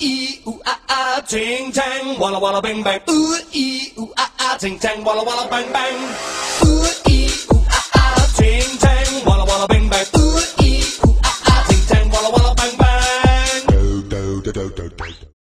ee ooh ah ah ting tang, walla walla bang bang. Ooh ee ooh ah ah ting tang, walla walla bang bang.